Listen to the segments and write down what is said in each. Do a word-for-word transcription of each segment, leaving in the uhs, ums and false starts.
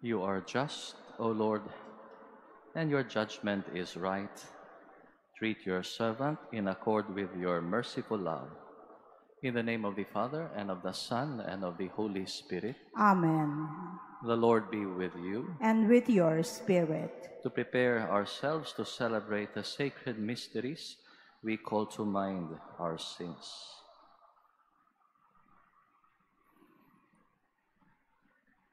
You are just, O Lord, and your judgment is right. Treat your servant in accord with your merciful love. In the name of the Father, and of the Son, and of the Holy Spirit. Amen. The Lord be with you. And with your spirit. To prepare ourselves to celebrate the sacred mysteries, we call to mind our sins.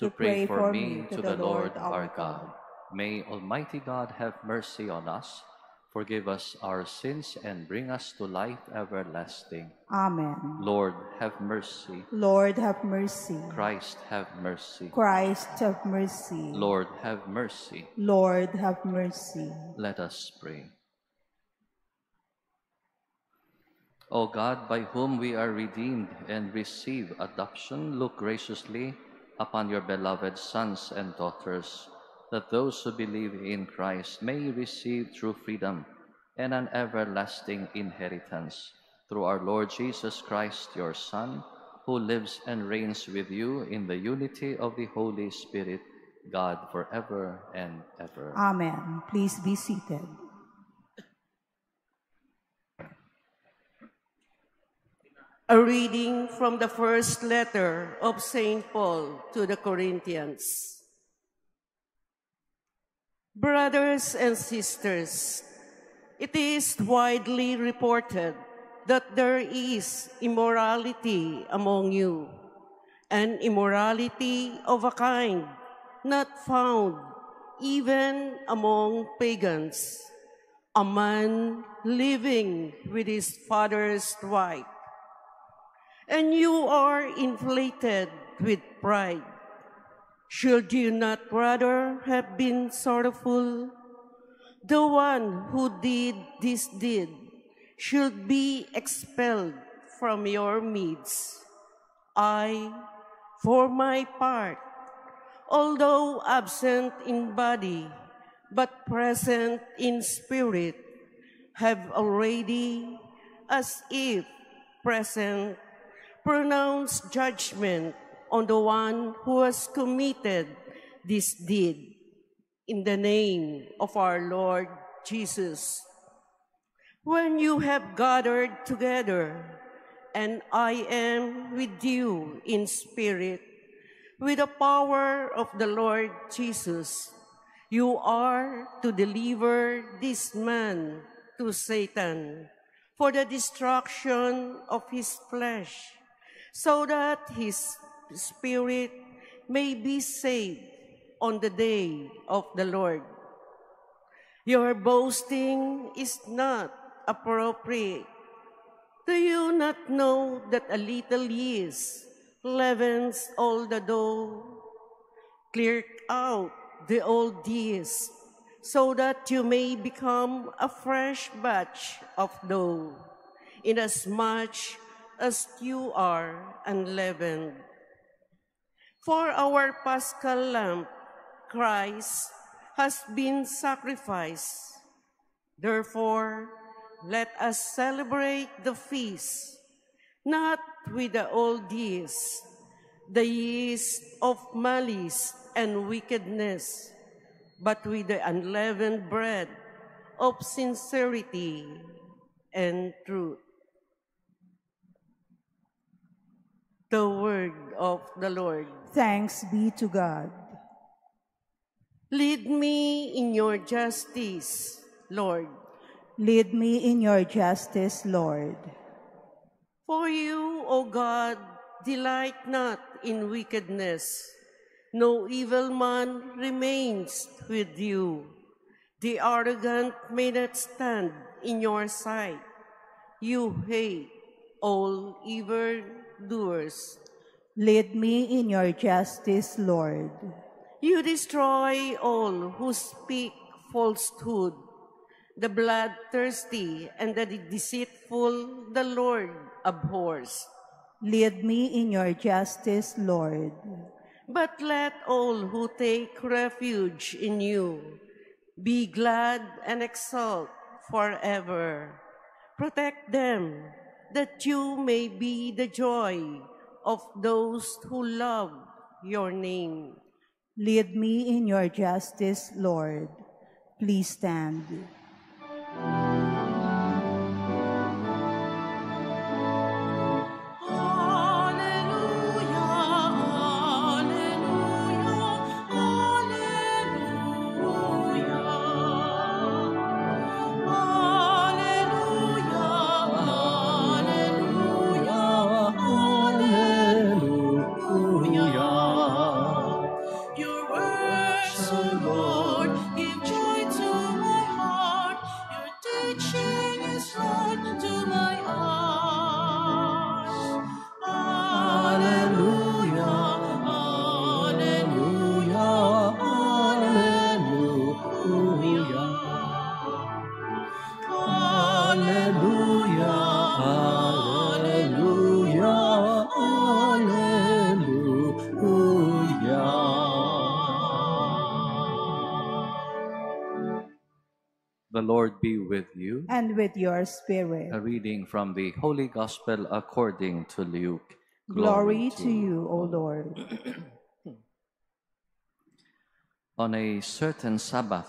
to pray for me to the Lord our God. May Almighty God have mercy on us, forgive us our sins, and bring us to life everlasting. Amen. Lord, have mercy. Lord, have mercy. Christ, have mercy. Christ, have mercy. Lord, have mercy. Lord, have mercy. Let us pray. O God, by whom we are redeemed and receive adoption, look graciously upon your beloved sons and daughters, that those who believe in Christ may receive true freedom and an everlasting inheritance. Through our Lord Jesus Christ, your Son, who lives and reigns with you in the unity of the Holy Spirit, God, forever and ever. Amen. Please be seated. A reading from the first letter of Saint Paul to the Corinthians. Brothers and sisters, it is widely reported that there is immorality among you, an immorality of a kind not found even among pagans, a man living with his father's wife. And you are inflated with pride. Should you not rather have been sorrowful? The one who did this deed should be expelled from your midst. I, for my part, although absent in body, but present in spirit, have already, as if present, pronounced judgment on the one who has committed this deed, in the name of our Lord Jesus. When you have gathered together, and I am with you in spirit, with the power of the Lord Jesus, you are to deliver this man to Satan for the destruction of his flesh, so that his spirit may be saved on the day of the Lord. Your boasting is not appropriate. Do you not know that a little yeast leavens all the dough? Clear out the old yeast, so that you may become a fresh batch of dough, inasmuch as you are unleavened. For our Paschal Lamb, Christ, has been sacrificed. Therefore, let us celebrate the feast, not with the old yeast, the yeast of malice and wickedness, but with the unleavened bread of sincerity and truth. The word of the Lord. Thanks be to God. Lead me in your justice, Lord. Lead me in your justice, Lord. For you, O God, delight not in wickedness. No evil man remains with you. The arrogant may not stand in your sight. You hate all evildoers. Lead me in your justice, Lord. You destroy all who speak falsehood, the bloodthirsty and the deceitful, the Lord abhors. Lead me in your justice, Lord. But let all who take refuge in you be glad and exult forever. Protect them, that you may be the joy of those who love your name. Lead me in your justice, Lord. Please stand. The Lord be with you. And with your spirit. A reading from the Holy Gospel according to Luke. Glory, Glory to you, O Lord. On a certain Sabbath,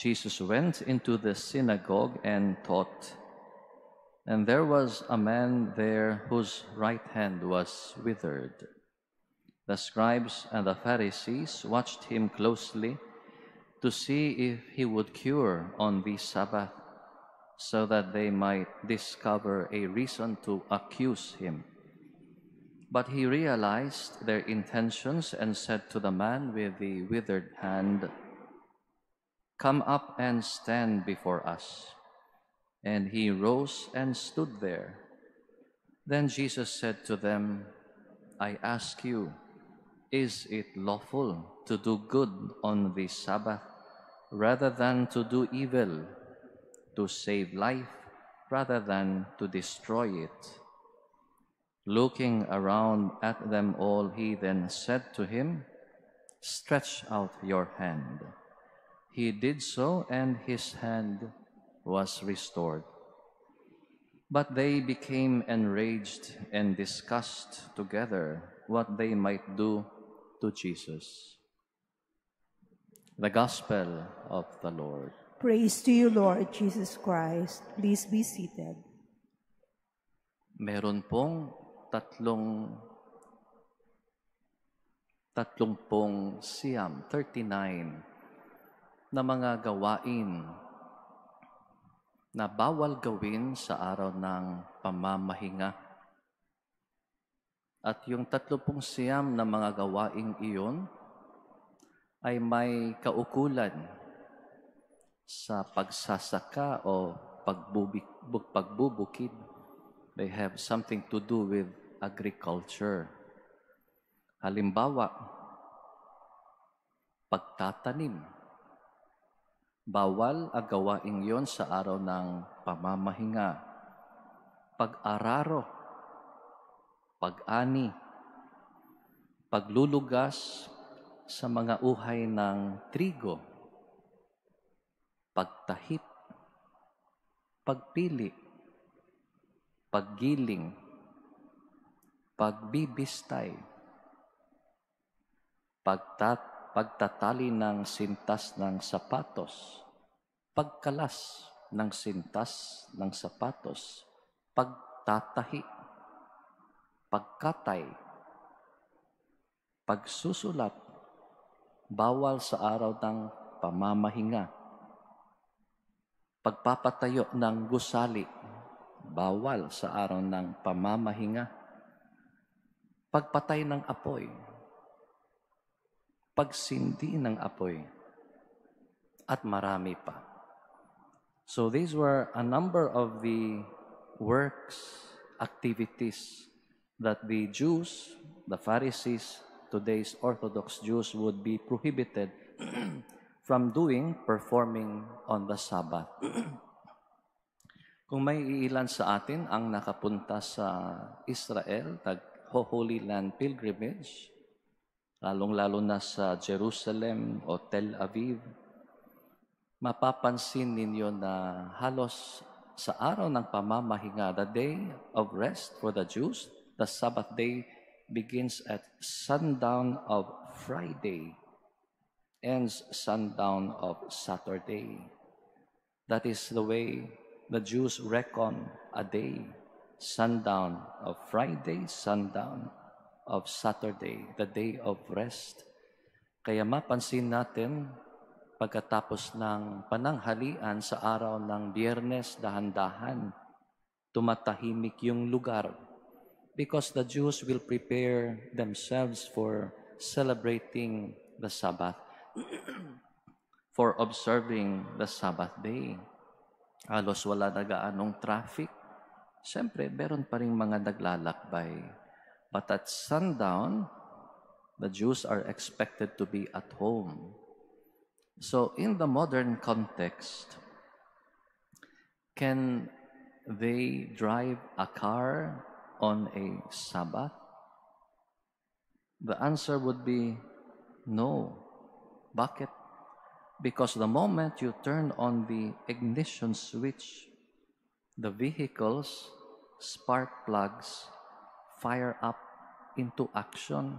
Jesus went into the synagogue and taught. And there was a man there whose right hand was withered. The scribes and the Pharisees watched him closely to see if he would cure on the Sabbath, so that they might discover a reason to accuse him. But he realized their intentions and said to the man with the withered hand, "Come up and stand before us." And he rose and stood there. Then Jesus said to them, "I ask you, is it lawful to do good on the Sabbath rather than to do evil, to save life rather than to destroy it?" Looking around at them all, he then said to him, "Stretch out your hand." He did so, and his hand was restored. But they became enraged and discussed together what they might do to Jesus. The Gospel of the Lord. Praise to you, Lord Jesus Christ. Please be seated. Meron pong tatlong, tatlong pong siyam, thirty-nine, na mga gawain na bawal gawin sa araw ng pamamahinga. At yung tatlong siyam na mga gawaing iyon ay may kaukulan sa pagsasaka o pagbubukid. They have something to do with agriculture. Halimbawa, pagtatanim. Bawal ang gawain yon sa araw ng pamamahinga. Pag-araro, pag-ani, paglulugas sa mga uhay ng trigo, pagtahip, pagpili, paggiling, pagbibistay, pagtat pagtatali ng sintas ng sapatos, pagkalas ng sintas ng sapatos, pagtatahi, pagkatay, pagsusulat, bawal sa araw ng pamamahinga, pagpapatayo ng gusali, bawal sa araw ng pamamahinga, pagpatay ng apoy, pagsindi ng apoy, at marami pa. So these were a number of the works, activities that the Jews, the Pharisees, today's Orthodox Jews would be prohibited from doing, performing on the Sabbath. Kung may iilan sa atin ang nakapunta sa Israel, tag-Holy Land pilgrimage, lalong-lalo na sa Jerusalem o Tel Aviv, mapapansin ninyo na halos sa araw ng pamamahinga, the day of rest for the Jews, the Sabbath day begins at sundown of Friday, ends sundown of Saturday. That is the way the Jews reckon a day, sundown of Friday, sundown of Saturday, the day of rest. Kaya mapansin natin, pagkatapos ng pananghalian sa araw ng Biyernes, dahan-dahan, tumatahimik yung lugar because the Jews will prepare themselves for celebrating the Sabbath, for observing the Sabbath day. Halos wala nagaanong traffic. Siyempre, meron pa rin mga naglalakbay. But at sundown, the Jews are expected to be at home. So, in the modern context, can they drive a car on a Sabbath? The answer would be no. Bakit? Because the moment you turn on the ignition switch, the vehicle's spark plugs fire up into action.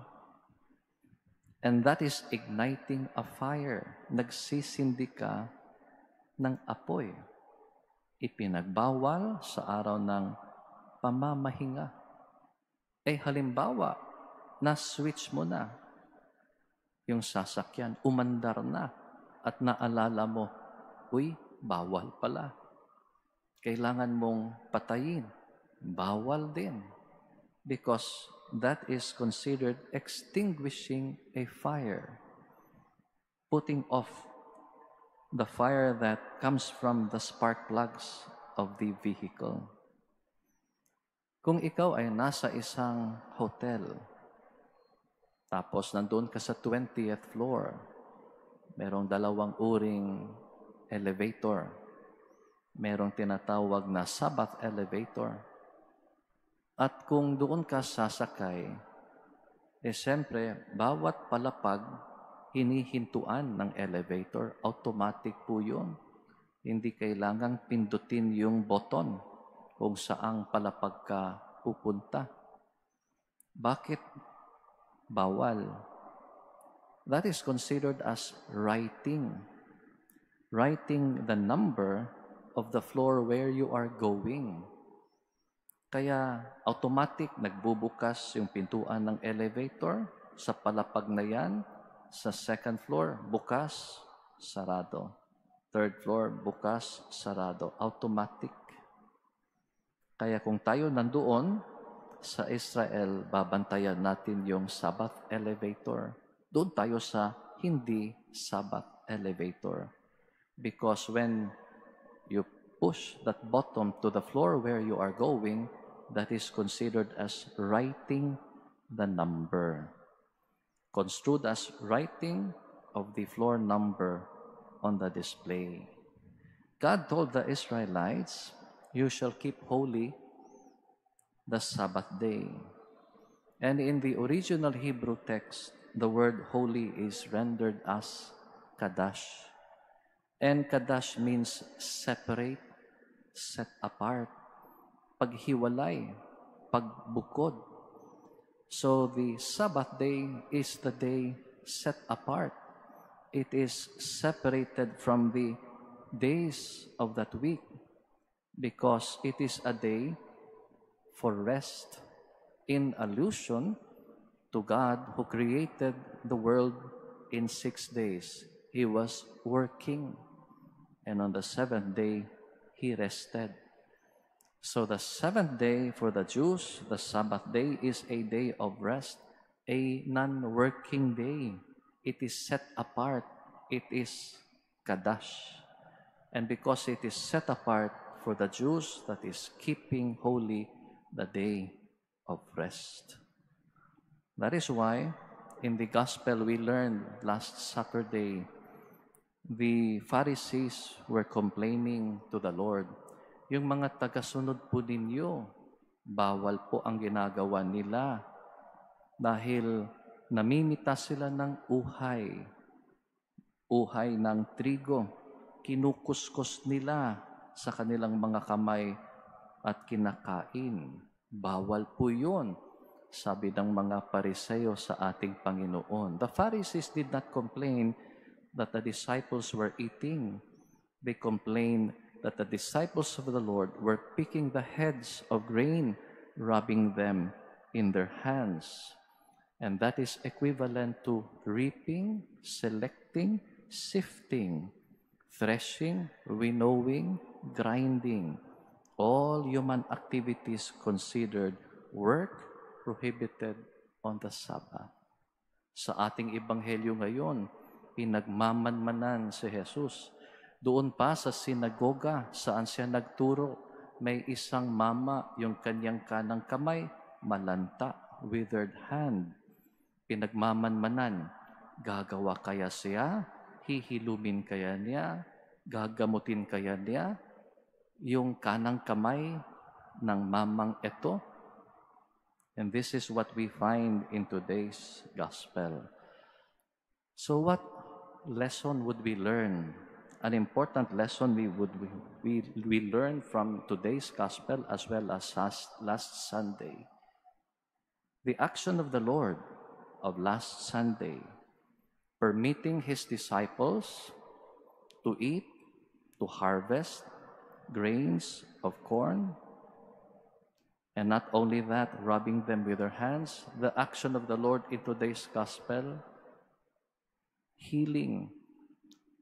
And that is igniting a fire. Nagsisindi ka ng apoy. Ipinagbawal sa araw ng pamamahinga. Eh halimbawa, na-switch mo na yung sasakyan, umandar na at naalala mo, uy, bawal pala. Kailangan mong patayin. Bawal din. Because that is considered extinguishing a fire, putting off the fire that comes from the spark plugs of the vehicle. Kung ikaw ay nasa isang hotel, tapos nandun ka sa twentieth floor, merong dalawang uring elevator, merong tinatawag na Sabbath elevator. At kung doon ka sasakay, eh siyempre, bawat palapag hinihintuan ng elevator, automatic po yun. Hindi kailangang pindutin yung button kung saang palapag ka pupunta. Bakit bawal? That is considered as writing. Writing the number of the floor where you are going. Kaya automatic nagbubukas yung pintuan ng elevator sa palapag na yan. Sa second floor, bukas, sarado. Third floor, bukas, sarado. Automatic. Kaya kung tayo nandoon sa Israel, babantayan natin yung Sabbath elevator. Doon tayo sa hindi Sabbath elevator. Because when you push that bottom to the floor where you are going, that is considered as writing the number. Construed as writing of the floor number on the display. God told the Israelites, you shall keep holy the Sabbath day. And in the original Hebrew text, the word holy is rendered as kadash. And kadash means separate, set apart, paghiwalay, pagbukod. So the Sabbath day is the day set apart. It is separated from the days of that week because it is a day for rest, in allusion to God who created the world in six days. He was working, and on the seventh day, he rested. So the seventh day for the Jews, the Sabbath day, is a day of rest, a non-working day. It is set apart. It is kadash. And because it is set apart for the Jews, that is keeping holy the day of rest. That is why in the gospel we learned last Saturday, the Pharisees were complaining to the Lord, yung mga tagasunod po ninyo, bawal po ang ginagawa nila dahil namimita sila ng uhay, uhay ng trigo, kinukuskus nila sa kanilang mga kamay at kinakain. Bawal po yun, sabi ng mga Pariseo sa ating Panginoon. The Pharisees did not complain that the disciples were eating. They complained that the disciples of the Lord were picking the heads of grain, rubbing them in their hands. And that is equivalent to reaping, selecting, sifting, threshing, winnowing, grinding. All human activities considered work prohibited on the Sabbath. Sa ating ebanghelyo ngayon, pinagmamanmanan si Jesus. Doon pa sa sinagoga, saan siya nagturo, may isang mama, yung kanyang kanang kamay, malanta, withered hand. Pinagmamanmanan. Gagawa kaya siya? Hihilumin kaya niya? Gagamutin kaya niya? Yung kanang kamay ng mamang ito? And this is what we find in today's gospel. So what lesson would we learn? An important lesson we would we, we learn from today's gospel as well as last, last Sunday. The action of the Lord of last Sunday, permitting his disciples to eat, to harvest grains of corn, and not only that, rubbing them with their hands. The action of the Lord in today's gospel, healing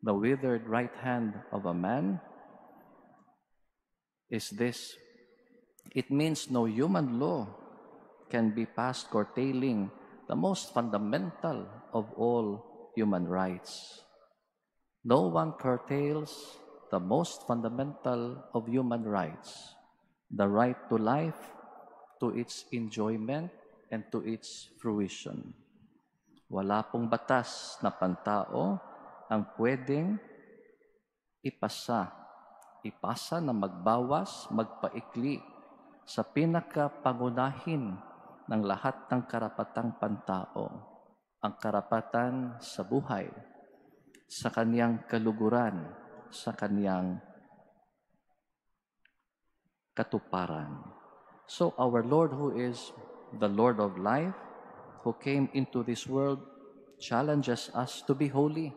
the withered right hand of a man, is this. It means no human law can be passed curtailing the most fundamental of all human rights. No one curtails the most fundamental of human rights, the right to life, to its enjoyment, and to its fruition. Wala pong batas na pantao ang pwedeng ipasa, ipasa na magbawas, magpaikli sa pinakapangunahin ng lahat ng karapatang pantao, ang karapatan sa buhay, sa kaniyang kaluguran, sa kaniyang katuparan. So our Lord, who is the Lord of life, who came into this world, challenges us to be holy,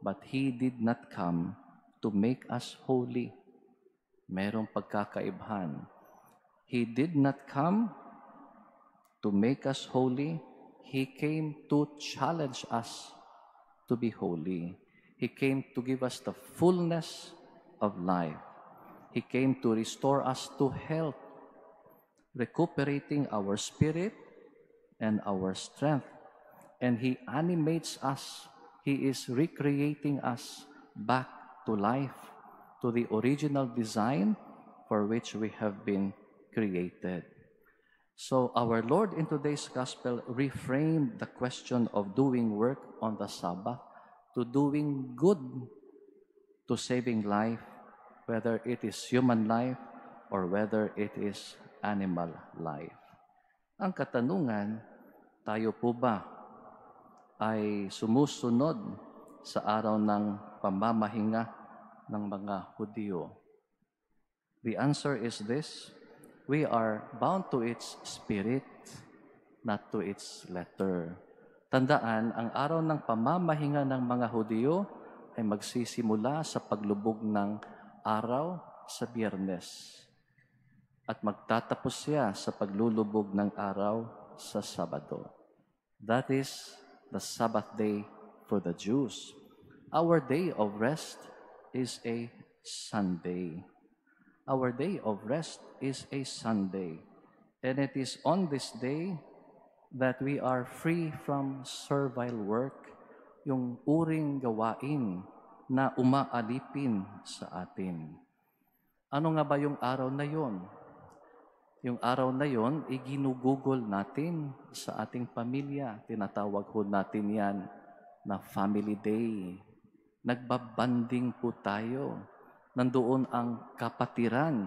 but He did not come to make us holy. Merong pagkakaibhan. He did not come to make us holy. He came to challenge us to be holy. He came to give us the fullness of life. He came to restore us to health, recuperating our spirit and our strength. And He animates us. He is recreating us back to life, to the original design for which we have been created. So our Lord in today's gospel reframed the question of doing work on the Sabbath to doing good, to saving life, whether it is human life or whether it is animal life. Ang katanungan, tayo po ba ay sumusunod sa araw ng pamamahinga ng mga Hudyo? The answer is this: we are bound to its spirit, not to its letter. Tandaan, ang araw ng pamamahinga ng mga Hudyo ay magsisimula sa paglubog ng araw sa Biyernes. At magtatapos siya sa paglulubog ng araw sa Sabado. That is the Sabbath day for the Jews. Our day of rest is a Sunday. Our day of rest is a Sunday. And it is on this day that we are free from servile work, yung uring gawain na umaalipin sa atin. Ano nga ba yung araw na yon? Yung araw na yon, iginugugol natin sa ating pamilya. Tinatawag ho natin yan na family day. Nagbabanding po tayo. Nandoon ang kapatiran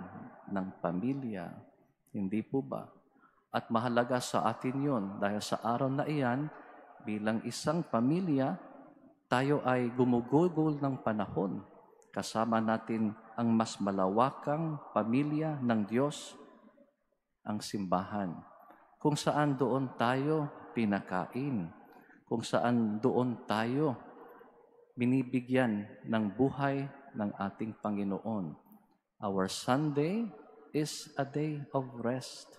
ng pamilya. Hindi po ba? At mahalaga sa atin yon dahil sa araw na iyan, bilang isang pamilya, tayo ay gumugugol ng panahon. Kasama natin ang mas malawakang pamilya ng Diyos, ang simbahan. Kung saan doon tayo pinakain, kung saan doon tayo binibigyan ng buhay ng ating Panginoon. Our Sunday is a day of rest,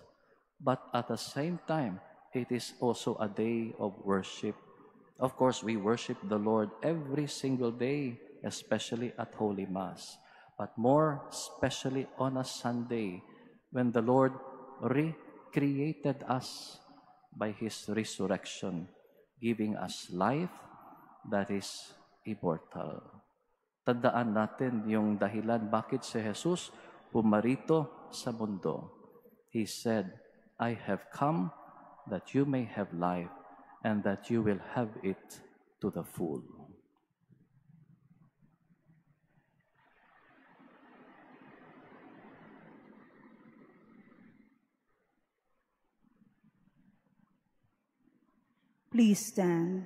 but at the same time, it is also a day of worship. Of course, we worship the Lord every single day, especially at Holy Mass, but more especially on a Sunday when the Lord recreated us by His resurrection, giving us life that is immortal. Tandaan natin yung dahilan bakit si Jesus pumarito sa mundo. He said, "I have come that you may have life and that you will have it to the full." Please stand.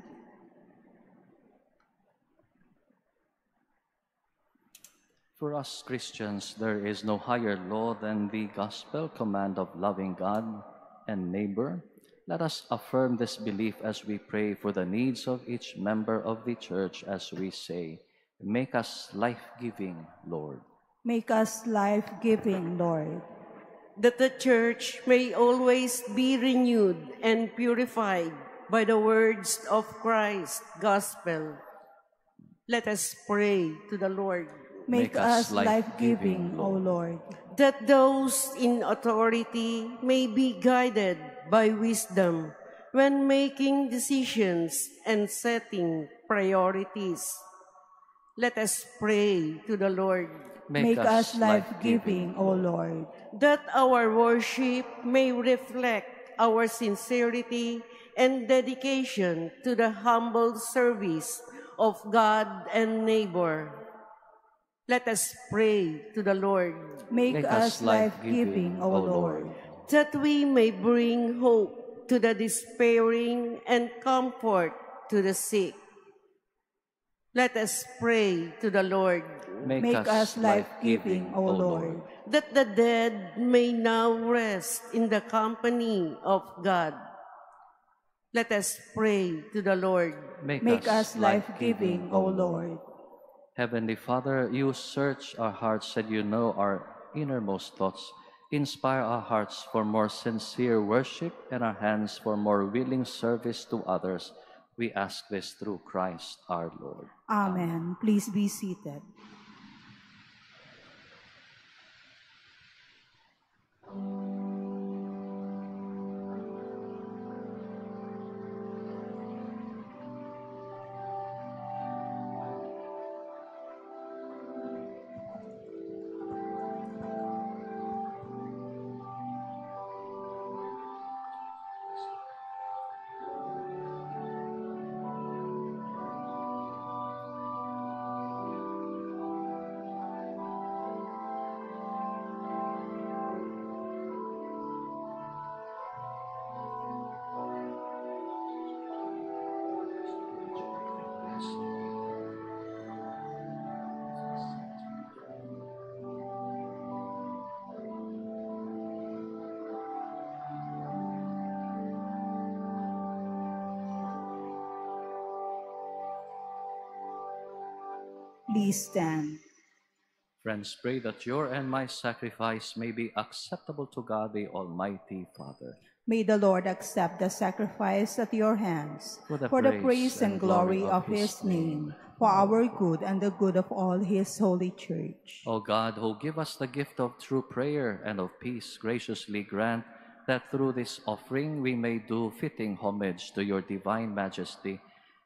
For us Christians, there is no higher law than the gospel command of loving God and neighbor. Let us affirm this belief as we pray for the needs of each member of the church as we say, "Make us life-giving, Lord." Make us life-giving, Lord. That the church may always be renewed and purified by the words of Christ's gospel. Let us pray to the Lord. Make, Make us life-giving, O Lord. That those in authority may be guided by wisdom when making decisions and setting priorities. Let us pray to the Lord. Make, Make us life-giving, O Lord. That our worship may reflect our sincerity and dedication to the humble service of God and neighbor. Let us pray to the Lord. Make, Make us life-giving, O Lord. That we may bring hope to the despairing and comfort to the sick. Let us pray to the Lord. Make, Make us life-giving, O Lord. That the dead may now rest in the company of God. Let us pray to the Lord. Make, Make us, us life-giving, O Lord. Heavenly Father, you search our hearts and you know our innermost thoughts. Inspire our hearts for more sincere worship and our hands for more willing service to others. We ask this through Christ our Lord. Amen. Please be seated. Please stand. Friends, pray that your and my sacrifice may be acceptable to God, the Almighty Father. May the Lord accept the sacrifice at your hands for the, for praise, the praise and, and glory of his, his name, for our good and the good of all his holy church. O God, who give us the gift of true prayer and of peace, graciously grant that through this offering we may do fitting homage to your divine majesty,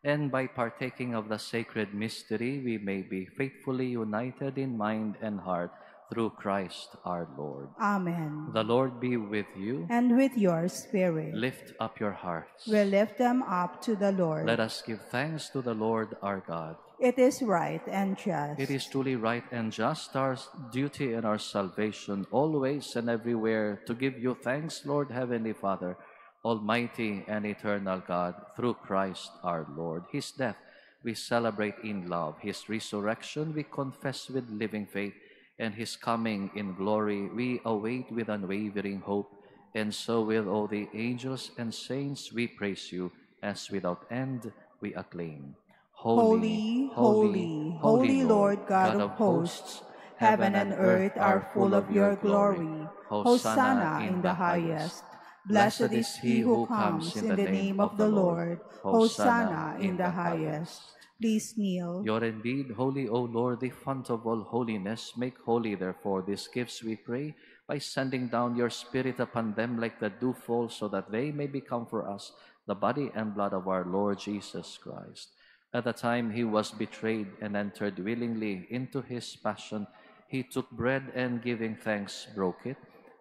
and by partaking of the sacred mystery, we may be faithfully united in mind and heart through Christ our Lord. Amen. The Lord be with you. And with your spirit. Lift up your hearts. We lift them up to the Lord. Let us give thanks to the Lord our God. It is right and just. It is truly right and just, our duty and our salvation, always and everywhere, to give you thanks, Lord, Heavenly Father, Almighty and eternal God, through Christ our Lord. His death we celebrate in love. His resurrection we confess with living faith. And His coming in glory we await with unwavering hope. And so with all the angels and saints we praise you, as without end we acclaim. Holy, holy, holy, holy Lord God of hosts, heaven and earth are full of your glory. Hosanna in the highest. Blessed is he who comes in the name of the Lord. Hosanna in the highest. Please kneel. You are indeed holy, O Lord, the font of all holiness. Make holy, therefore, these gifts, we pray, by sending down your Spirit upon them like the dewfall, so that they may become for us the body and blood of our Lord Jesus Christ. At the time he was betrayed and entered willingly into his passion, he took bread and, giving thanks, broke it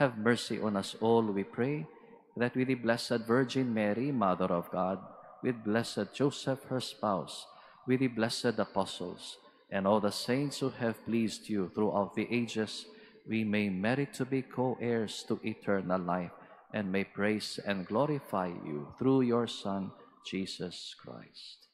Have mercy on us all, we pray, that with the Blessed Virgin Mary, Mother of God, with Blessed Joseph, her spouse, with the blessed apostles, and all the saints who have pleased you throughout the ages, we may merit to be co-heirs to eternal life, and may praise and glorify you through your Son, Jesus Christ.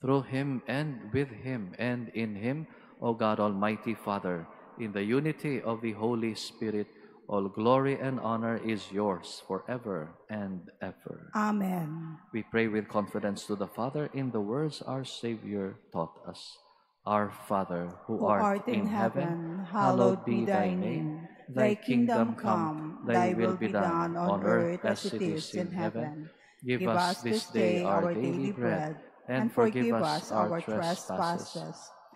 Through him, and with him, and in him, O God, Almighty Father, in the unity of the Holy Spirit, all glory and honor is yours forever and ever. Amen. We pray with confidence to the Father in the words our Savior taught us. Our Father, who, who art, art in, in heaven, heaven, hallowed be thy name. Thy kingdom come, thy will be done on earth as it is in heaven. Give us this day our daily bread, and forgive us our trespasses,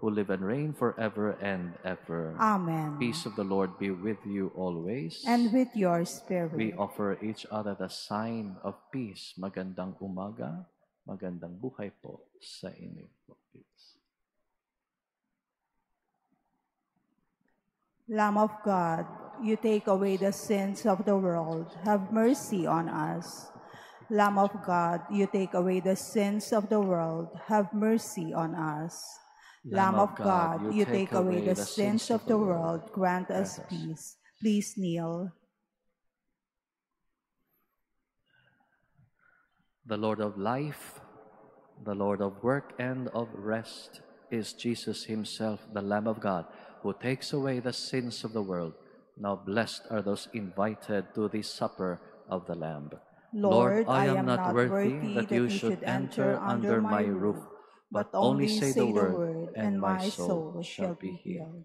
who live and reign forever and ever. Amen. Peace of the Lord be with you always. And with your spirit. We offer each other the sign of peace. Magandang umaga, magandang buhay po sa inyo. Peace. Lamb of God, you take away the sins of the world. Have mercy on us. Lamb of God, you take away the sins of the world. Have mercy on us. Lamb of God, you take away the sins of the world. Grant us peace. Please kneel. The Lord of life, the Lord of work and of rest is Jesus himself, the Lamb of God, who takes away the sins of the world. Now blessed are those invited to the supper of the Lamb. Lord, I am not worthy that you should enter under my roof, but only say the word, and my soul shall be healed.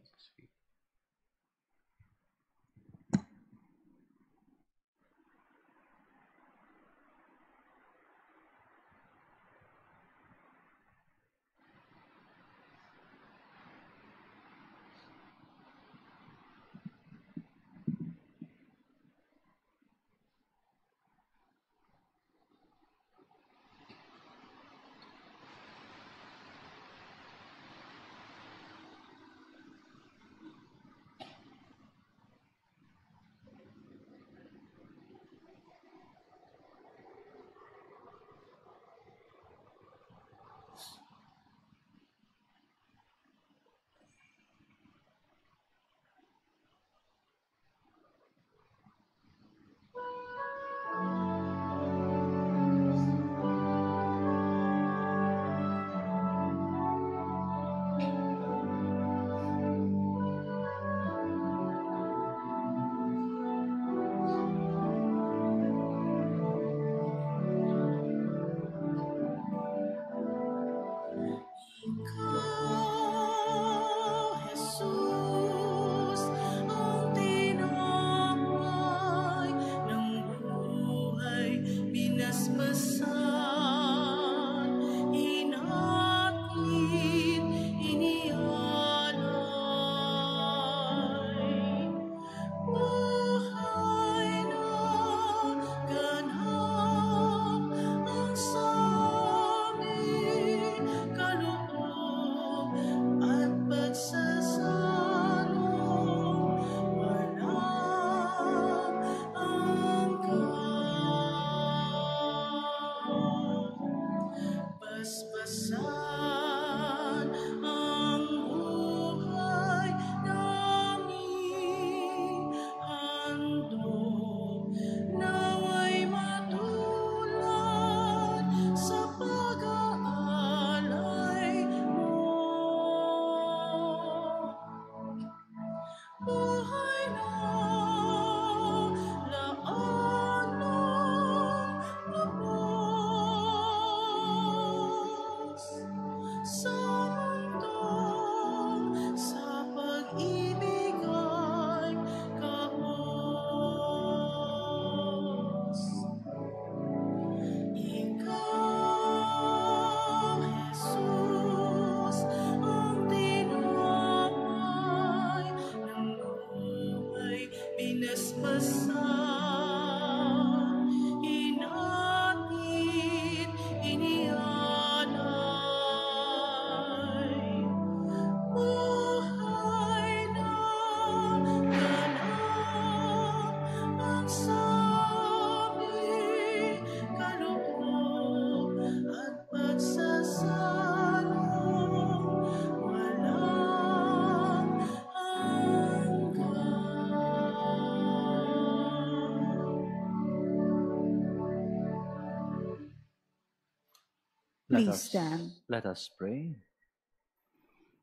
Let us stand. Let us pray.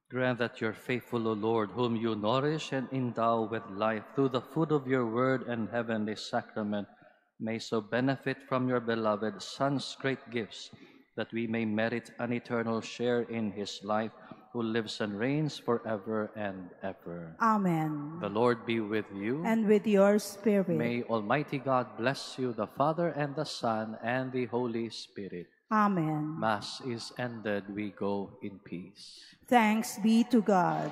Grant that your faithful, O Lord, whom you nourish and endow with life through the food of your word and heavenly sacrament, may so benefit from your beloved Son's great gifts, that we may merit an eternal share in his life, who lives and reigns forever and ever. Amen. The Lord be with you. And with your spirit. May Almighty God bless you, the Father and the Son and the Holy Spirit. Amen. Mass is ended. We go in peace. Thanks be to God.